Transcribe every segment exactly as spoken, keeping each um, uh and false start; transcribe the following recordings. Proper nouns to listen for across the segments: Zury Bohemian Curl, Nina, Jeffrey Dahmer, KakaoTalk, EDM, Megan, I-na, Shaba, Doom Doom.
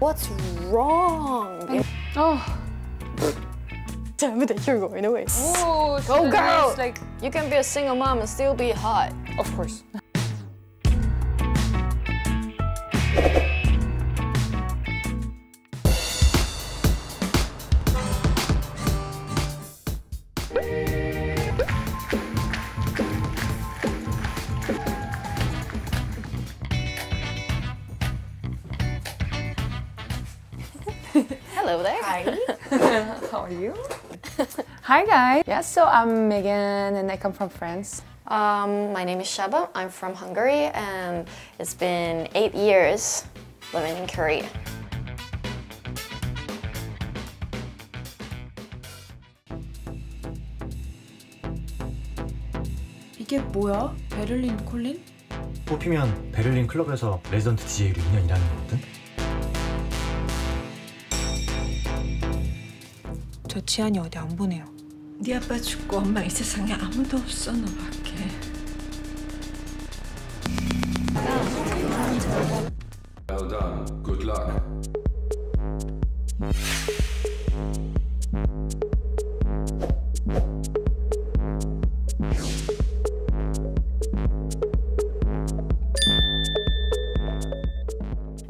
What's wrong? Um, oh. Damn it, that you're going away. Ooh, go girl! Like, you can be a single mom and still be hot. Of course. Hello there. Hi. How are you? Hi guys. Yeah, so I'm Megan and I come from France. Um, my name is Shaba. I'm from Hungary and it's been eight years living in Korea. 이게 뭐야? 베를린 콜링? 뽑히면 베를린 클럽에서 레지던트 디제이로 이 년 일하는 거거든. 저 지안이 어디 안 보내요. 네 아빠 죽고 엄마 이 세상에 아무도 없어 너밖에. Well done. Good luck.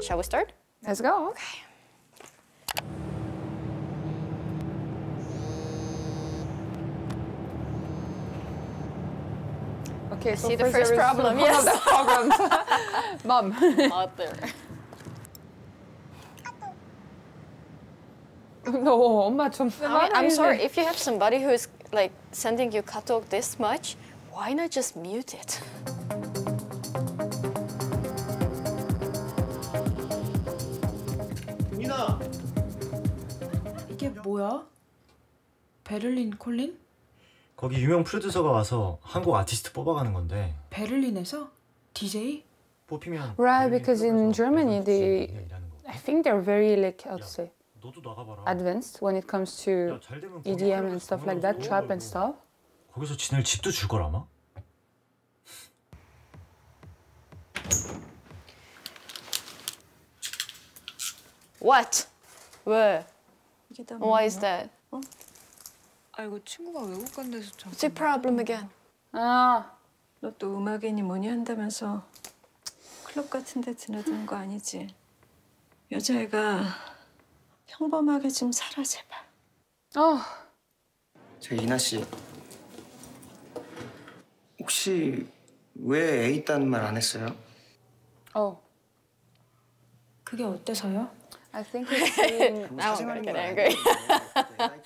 Shall we start? Let's go. Okay. Okay, so see the first problem, yes. One of the problems. Mom. Mother. No, 엄마 좀. I'm sorry, if you have somebody who is like sending you KakaoTalk this much, why not just mute it? Nina. 이게 뭐야? 베를린 콜링? 거기 유명 프로듀서가 와서 한국 아티스트 뽑아가는 건데. 베를린에서 디제이? 뽑히면. Right, because in Germany they, I think they're very like how to say, advanced when it comes to E D M and stuff like that, trap and stuff. 거기서 지낼 집도 줄 걸 아마. What? 왜? Why is that? 아, 이거 친구가 외국 간 데서 참. What's your problem again? 아, 너 또 음악이니 뭐니 한다면서 클럽 같은 데 드나든 거 아니지? 여자애가 평범하게 좀 살아 제발. 어. 저 이나 씨, 혹시 왜 애 있다는 말 안 했어요? 어. 그게 어때서요? I think it's being... Now I'm gonna get angry.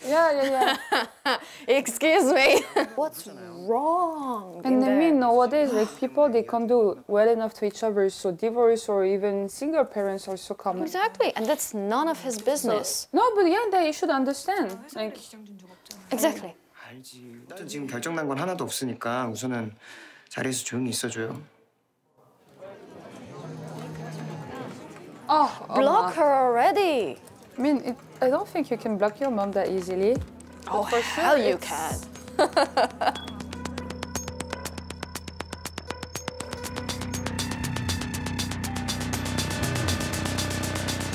Yeah, yeah, yeah. Excuse me. What's wrong? And I mean, nowadays, like people, they can't do well enough to each other, so divorce or even single parents are so common. Exactly, and that's none of his business. No, but yeah, that you should understand. Like, exactly. 알지. 일단 지금 결정난 건 하나도 없으니까 우선은 자리에서 조용히 있어줘요. Oh, block oh her already. I mean, it, I don't think you can block your mom that easily. Oh, for hell sure you it's... can.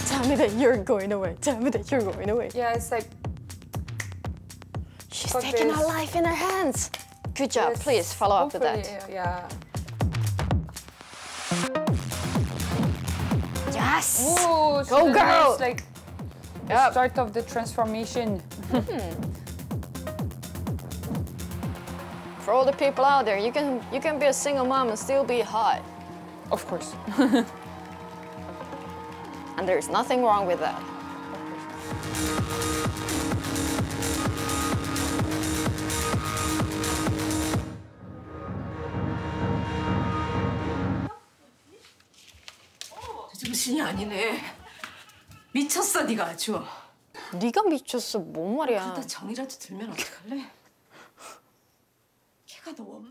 Tell me that you're going away. Tell me that you're going away. Yeah, it's like... She's taking this. Her life in her hands. Good job. Yes. Please follow up with that. Yeah. Yes! Ooh, so go girl! It's like the yep. start of the transformation. Mm-hmm. For all the people out there, you can you can be a single mom and still be hot. Of course. And there's nothing wrong with that. 정신이 아니네. 미쳤어, 네가 아주. 네가 미쳤어, 뭔 말이야. 그러다 정이라도 들면 어떡할래? 걔가 너 엄마...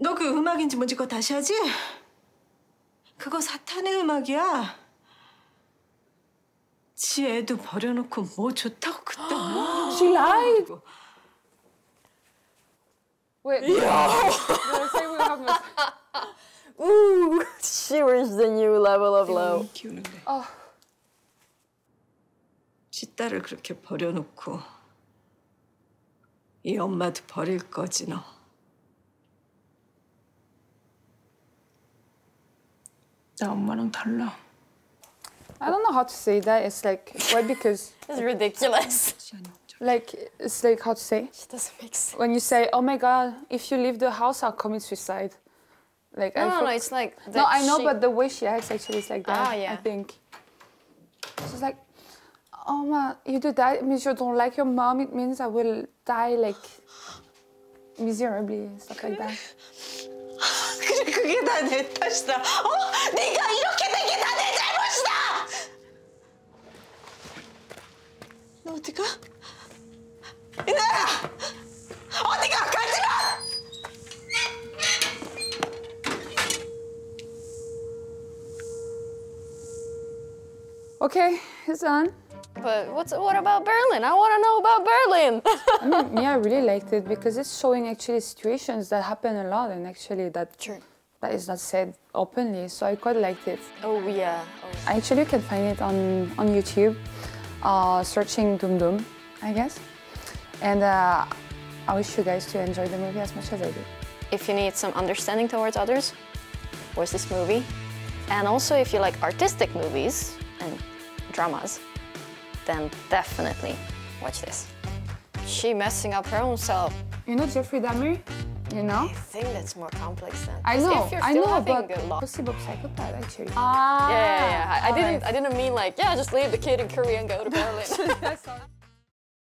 너 그 음악인지 뭔지 그거 다시 하지? 그거 사탄의 음악이야. 지 애도 버려놓고 뭐 좋다고 그때 뭐... She lied! Wait, did I say we have a... Ooh, she reached the new level of love. Oh. 지 딸을 그렇게 버려놓고 이 엄마도 버릴 거지, 너. 나 엄마랑 달라. I don't know how to say that. It's like, why? Because it's ridiculous. Like, it's like, how to say? It doesn't make sense. When you say, oh my God, if you leave the house, I'll commit suicide. Like, no, I no, no, it's like... No, I know, she... but the way she acts actually is like that, ah, yeah. I think. She's like, oh ma, you do that, it means you don't like your mom, it means I will die, like, miserably, stuff like that. 그게 다 내 탓이다. 어? 네가 이렇게 된 게 다 내 잘못이다! 너 어디가? 이나야! 어디가! 가지 마! Okay, it's on. But what's, what about Berlin? I want to know about Berlin. I mean, yeah, I really liked it because it's showing actually situations that happen a lot and actually that True. that is not said openly. So I quite liked it. Oh yeah. Oh. Actually, you can find it on on YouTube, uh, searching Doom Doom, I guess. And uh, I wish you guys to enjoy the movie as much as I did. If you need some understanding towards others, watch this movie. And also, if you like artistic movies and dramas, then definitely watch this. She messing up her own self. You know Jeffrey Dahmer? You know? I think that's more complex than... I know, I know, but... possible psychopath, actually. Ah! Yeah, yeah, yeah. I, I, didn't, I didn't mean like, yeah, just leave the kid in Korea and go to Berlin.